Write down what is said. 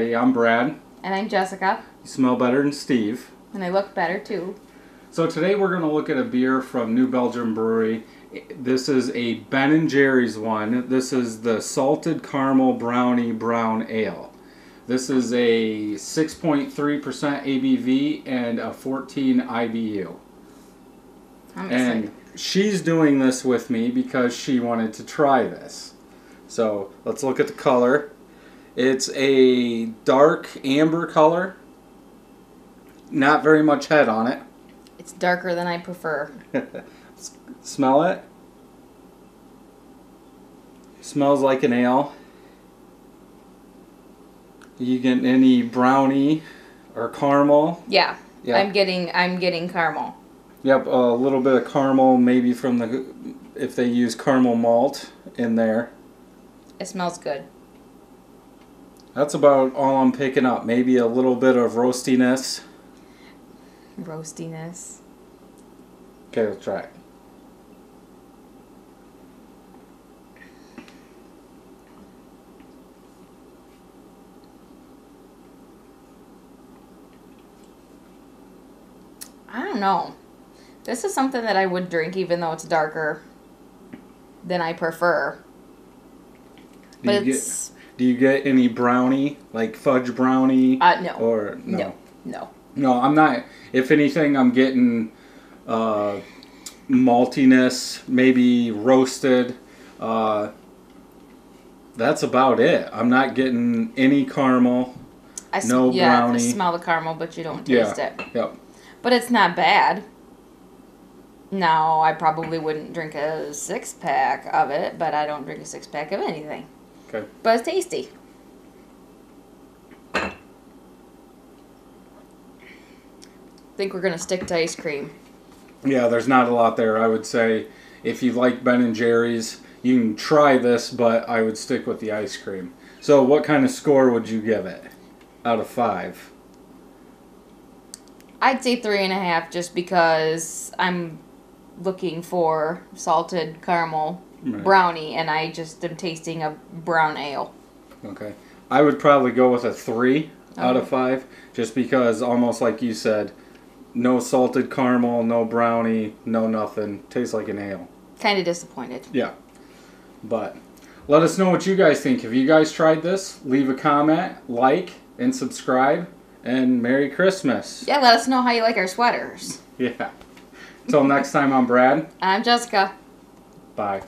everybody. I'm Brad. And I'm Jessica. You smell better than Steve. And I look better too. So today we're going to look at a beer from New Belgium Brewery. This is a Ben & Jerry's one. This is the Salted Caramel Brownie Brown Ale. This is a 6.3% ABV and a 14 IBU. I'm excited. She's doing this with me because she wanted to try this. So let's look at the color. It's a dark amber color. Not very much head on it. It's darker than I prefer. Smell it. Smells like an ale. Are you getting any brownie or caramel? Yeah. Yep. I'm getting caramel. Yep, a little bit of caramel, maybe from the, if they use caramel malt in there. It smells good. That's about all I'm picking up. Maybe a little bit of roastiness. Roastiness. Okay, let's try it. I don't know. This is something that I would drink even though it's darker than I prefer. But do you get any brownie, like fudge brownie? No. Or no. No, I'm not. If anything, I'm getting maltiness, maybe roasted. That's about it. I'm not getting any caramel. No brownie. You smell the caramel, but you don't taste it. Yep. But it's not bad. No, I probably wouldn't drink a six-pack of it, but I don't drink a six-pack of anything. Okay. But it's tasty. I think we're going to stick to ice cream. Yeah, there's not a lot there. I would say if you like Ben & Jerry's, you can try this, but I would stick with the ice cream. So what kind of score would you give it out of 5? I'd say 3.5 just because I'm looking for salted caramel brownie and I just am tasting a brown ale. Okay. I would probably go with a 3 out of 5 just because, almost like you said, no salted caramel, no brownie, no nothing. Tastes like an ale. Kind of disappointed. Yeah. But let us know what you guys think. Have you guys tried this? Leave a comment, like, and subscribe. And Merry Christmas. Yeah, let us know how you like our sweaters. Yeah. Until next time, I'm Brad. I'm Jessica. Bye.